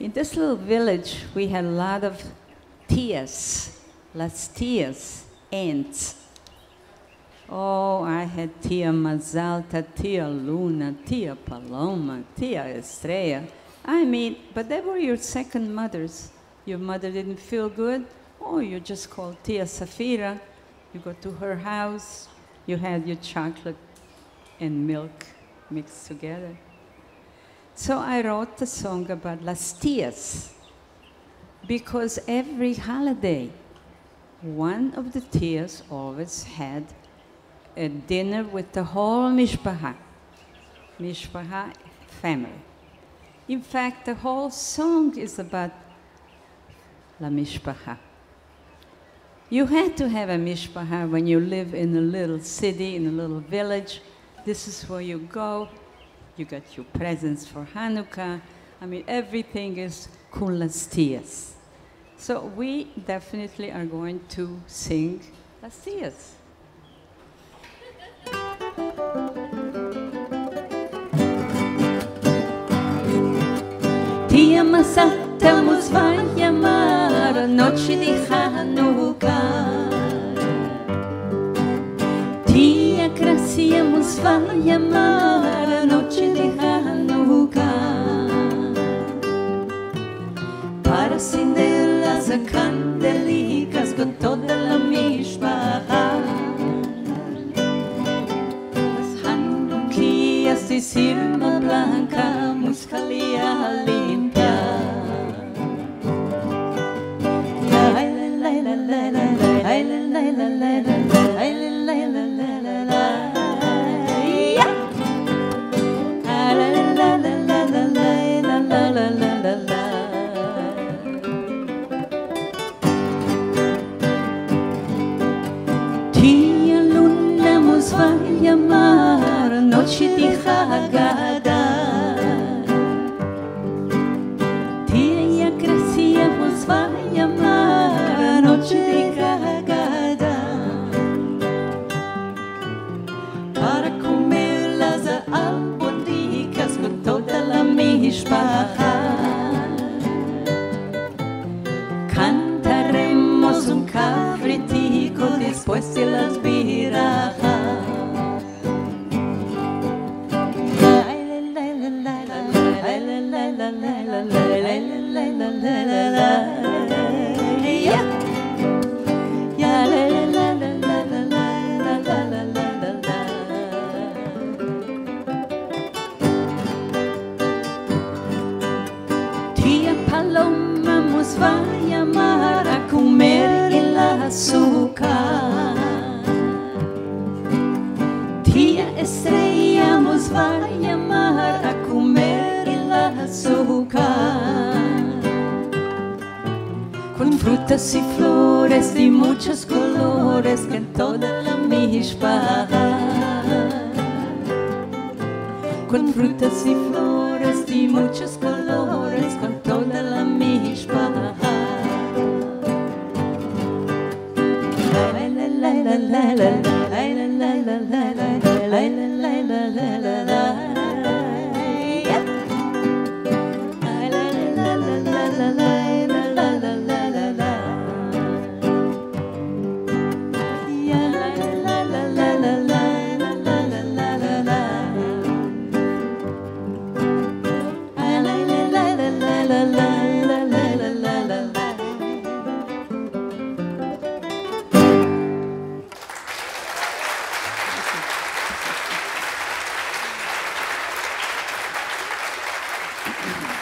In this little village, we had a lot of tias, Las Tias, aunts. Oh, I had Tia Mazalta, Tia Luna, Tia Paloma, Tia Estrella. I mean, but they were your second mothers. Your mother didn't feel good? Oh, you just called Tia Safira. You go to her house. You had your chocolate and milk mixed together. So I wrote a song about Las Tias, because every holiday, one of the tias always had a dinner with the whole mishpaha family. In fact, the whole song is about la mishpaha. You had to have a mishpaha when you live in a little city, in a little village. This is where you go. You got your presents for Hanukkah. I mean, everything is Kulastias. So we definitely are going to sing Las Tias. Tia Masa, Tamos Yamar, Noche di Hanukkah. Tia Estrella, Tamos Yamar, Noche di Hanukkah. Para acenderlas a candelicas con toda la mishpaha. Las Hanukkías de cima blanca, muscalia linda. Noche di Chagadá, Tia Estrella nos va a llamar, Noche di Chagadá, para comer las albóndigas con toda la mishpaha. Cantaremos un cabritico después de las pirachas. Tia Paloma nos va a llamar a comer el azúcar. Tia Estrella nos va a llamar a comer el azúcar. Con frutas y flores de muchos colores que en toda la mishpaha. Con frutas y flores de muchos colores con toda la mishpaha. Thank you.